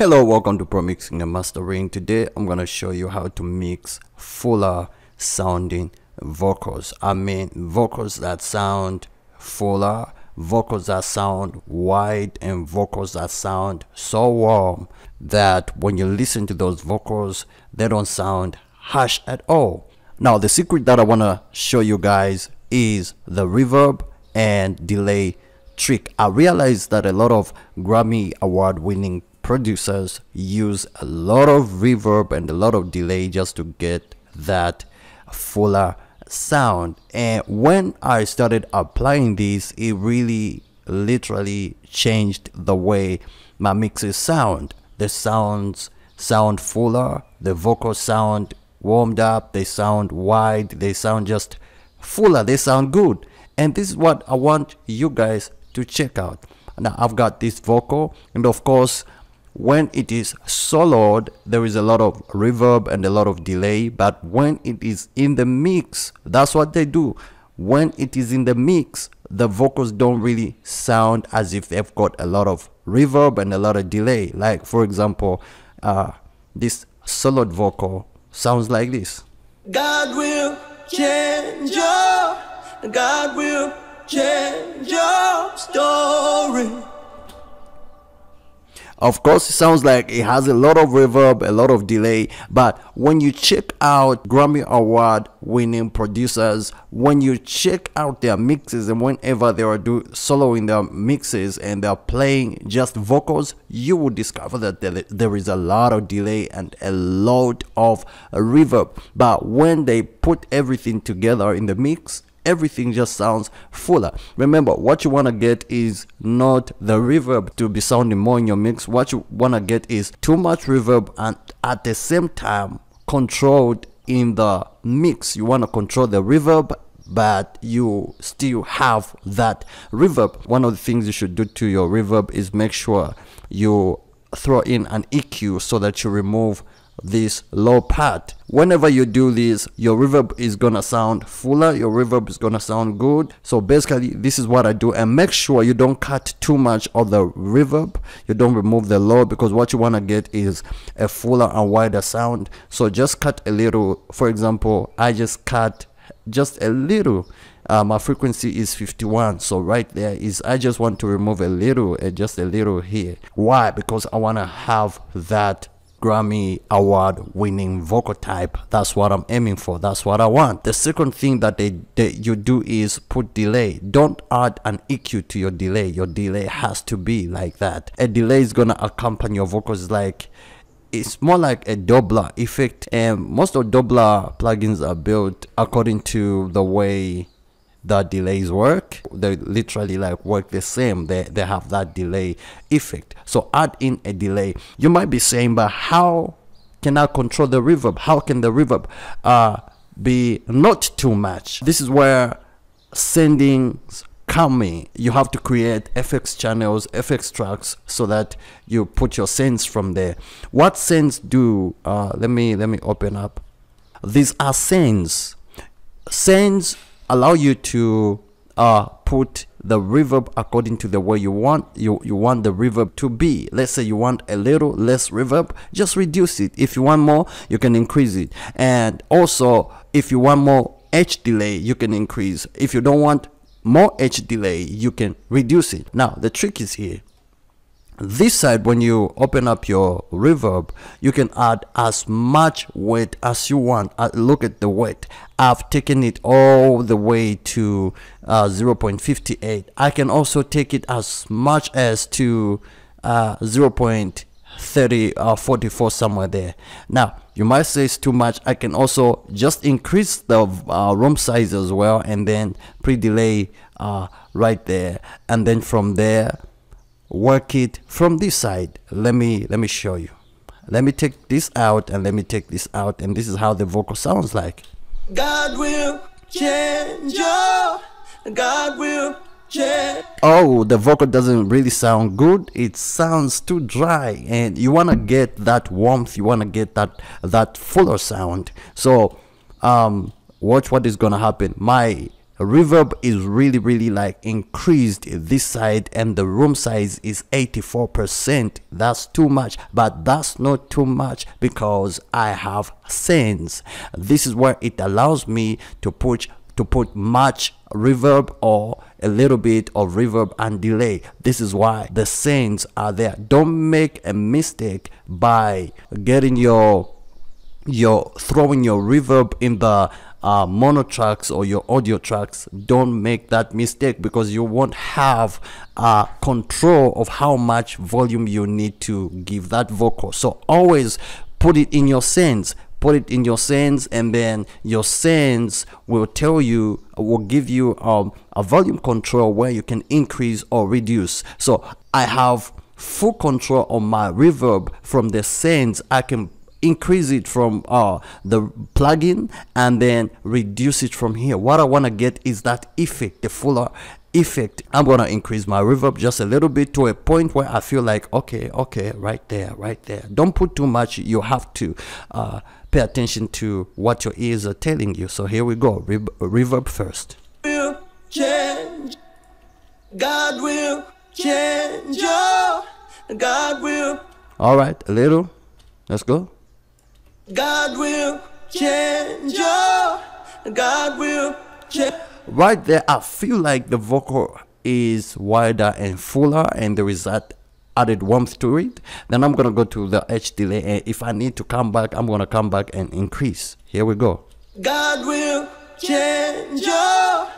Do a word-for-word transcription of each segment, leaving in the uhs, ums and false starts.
Hello, welcome to Pro Mixing and Mastering. Today I'm gonna show you how to mix fuller sounding vocals. I mean vocals that sound fuller, vocals that sound wide, and vocals that sound so warm that when you listen to those vocals they don't sound harsh at all. Now the secret that I wanna show you guys is the reverb and delay trick. I realize that a lot of Grammy award winning producers use a lot of reverb and a lot of delay just to get that fuller sound, and when I started applying this, it really literally changed the way my mixes sound. The sounds sound fuller, the vocals sound warmed up, they sound wide, they sound just fuller, they sound good. And this is what I want you guys to check out. Now I've got this vocal, and of course when it is soloed there is a lot of reverb and a lot of delay, but when it is in the mix, that's what they do. When it is in the mix, the vocals don't really sound as if they've got a lot of reverb and a lot of delay. Like for example, uh this soloed vocal sounds like this. God will change your, God will change your story. Of course it sounds like it has a lot of reverb, a lot of delay, but when you check out Grammy award winning producers, when you check out their mixes, and whenever they are do soloing their mixes and they're playing just vocals, you will discover that there is a lot of delay and a lot of reverb. But when they put everything together in the mix, everything just sounds fuller. Remember, what you want to get is not the reverb to be sounding more in your mix. What you want to get is too much reverb and at the same time controlled in the mix. You want to control the reverb but you still have that reverb. One of the things you should do to your reverb is make sure you throw in an E Q so that you remove this low part. Whenever you do this, your reverb is gonna sound fuller, your reverb is gonna sound good. So basically this is what I do, and make sure you don't cut too much of the reverb, you don't remove the low, because what you want to get is a fuller and wider sound. So just cut a little. For example, I just cut just a little. Uh, my frequency is fifty-one, so right there is, I just want to remove a little, uh, just a little here. Why? Because I want to have that Grammy award winning vocal type. That's what I'm aiming for, that's what I want. The second thing that they, they you do is put delay. Don't add an E Q to your delay. Your delay has to be like that. A delay is gonna accompany your vocals, like it's more like a doubler effect, and most of doubler plugins are built according to the way that delays work. They literally like work the same. They they have that delay effect. So add in a delay. You might be saying, but how can I control the reverb? How can the reverb uh be not too much? This is where sendings come in. You have to create F X channels, F X tracks, so that you put your sends from there. What sends do, uh let me let me open up. These are sends. Sends allow you to uh, put the reverb according to the way you want you, you want the reverb to be. Let's say you want a little less reverb, just reduce it. If you want more, you can increase it. And also, if you want more H delay, you can increase. If you don't want more H delay, you can reduce it. Now, the trick is here. This side, when you open up your reverb, you can add as much weight as you want. Uh, look at the weight. I've taken it all the way to uh, zero point five eight. I can also take it as much as to uh, zero point three zero or uh, forty-four, somewhere there. Now you might say it's too much. I can also just increase the uh, room size as well, and then pre-delay uh, right there, and then from there work it from this side. Let me let me show you. Let me take this out and let me take this out, and this is how the vocal sounds like. God will change you. God will change. Oh, the vocal doesn't really sound good, it sounds too dry, and you want to get that warmth, you want to get that that fuller sound. So um watch what is going to happen. My reverb is really really like increased this side, and the room size is eighty-four percent. That's too much, but that's not too much because I have sense. This is where it allows me to push to put much reverb or a little bit of reverb and delay. This is why the sends are there. Don't make a mistake by getting your your throwing your reverb in the uh, mono tracks or your audio tracks. Don't make that mistake because you won't have uh, control of how much volume you need to give that vocal. So always put it in your sends. Put it in your sends, and then your sends will tell you, will give you um, a volume control where you can increase or reduce. So I have full control on my reverb from the sends. I can increase it from uh, the plugin and then reduce it from here. What I want to get is that effect, the fuller effect. I'm gonna increase my reverb just a little bit to a point where I feel like okay, okay, right there, right there. Don't put too much. You have to uh, pay attention to what your ears are telling you. So here we go. Re reverb first. Will change. God will change. Oh, God will. All right, a little. Let's go. God will change. Oh, God will change. Right there, I feel like the vocal is wider and fuller, and there is that added warmth to it. Then I'm gonna go to the H delay, and if I need to come back, I'm gonna come back and increase. Here we go. God will change your,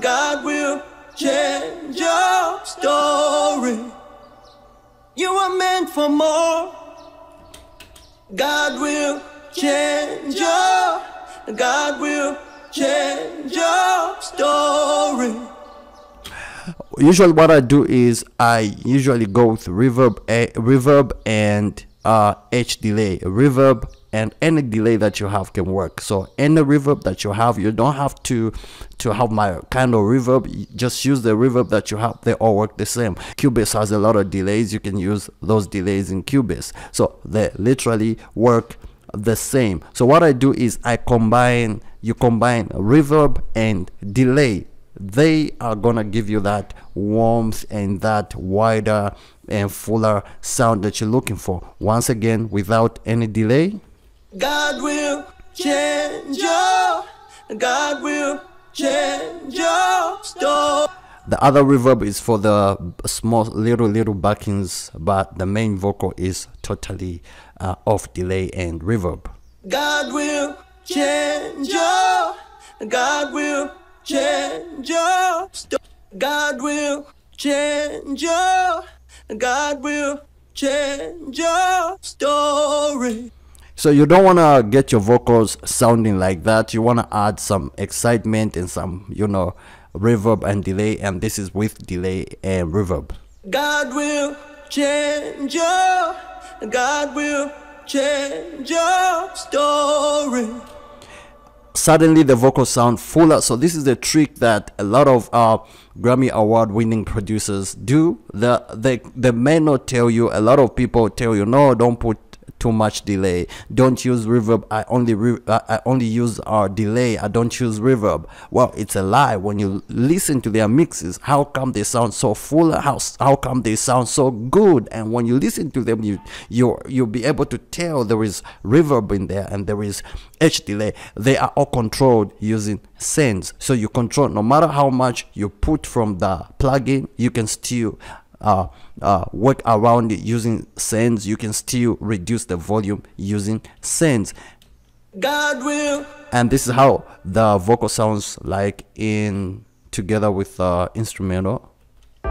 God will change your story. You are meant for more. God will change your, God will change your story. Usually what I do is I usually go with reverb a, reverb and uh H delay. Reverb and any delay that you have can work. So any reverb that you have, you don't have to to have my kind of reverb. Just use the reverb that you have. They all work the same. Cubase has a lot of delays. You can use those delays in Cubase, so they literally work the same. So what I do is I combine, you combine reverb and delay. They are gonna give you that warmth and that wider and fuller sound that you're looking for. Once again, without any delay. God will change your, God will change your story. The other reverb is for the small little little backings, but the main vocal is totally uh, off delay and reverb. God will change your, God will change your, God will change your, God will change your story. So you don't want to get your vocals sounding like that. You want to add some excitement and some, you know, reverb and delay, and this is with delay and reverb. God will change your, God will change your story. Suddenly the vocals sound fuller. So this is the trick that a lot of uh, Grammy award winning producers do. The, they, they may not tell you, a lot of people tell you, no, don't put too much delay, don't use reverb, i only re i only use our delay, I don't use reverb. Well, it's a lie. When you listen to their mixes, how come they sound so full, how, how come they sound so good? And when you listen to them, you you you'll be able to tell there is reverb in there and there is H delay. They are all controlled using sends. So you control, no matter how much you put from the plugin, you can still Uh, uh, work around it using sends. You can still reduce the volume using sends. God will. And this is how the vocal sounds like in together with the uh, instrumental.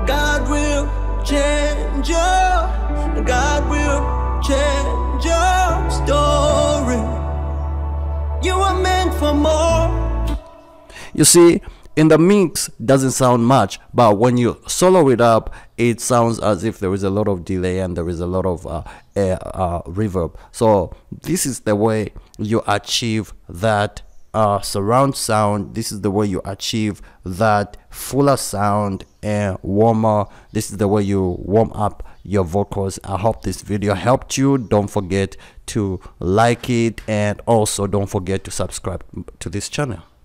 God will change your, God will change your story. You are meant for more. You see, in the mix doesn't sound much, but when you solo it up, it sounds as if there is a lot of delay and there is a lot of uh, air, uh, reverb. So this is the way you achieve that uh, surround sound. This is the way you achieve that fuller sound and warmer. This is the way you warm up your vocals. I hope this video helped you. Don't forget to like it, and also don't forget to subscribe to this channel.